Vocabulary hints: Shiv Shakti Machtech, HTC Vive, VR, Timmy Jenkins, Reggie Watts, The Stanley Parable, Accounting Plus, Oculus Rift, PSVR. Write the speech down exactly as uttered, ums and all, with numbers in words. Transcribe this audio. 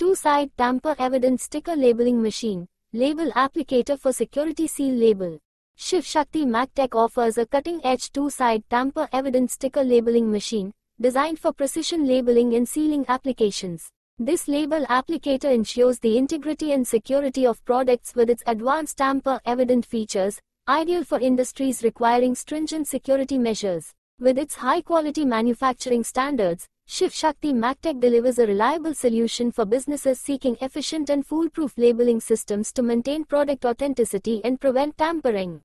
two-side tamper evident sticker labeling machine, label applicator for security seal label. Shiv Shakti Machtech offers a cutting-edge two-side tamper evident sticker labeling machine, designed for precision labeling and sealing applications. This label applicator ensures the integrity and security of products with its advanced tamper evident features, ideal for industries requiring stringent security measures. With its high-quality manufacturing standards, Shiv Shakti Machtech delivers a reliable solution for businesses seeking efficient and foolproof labeling systems to maintain product authenticity and prevent tampering.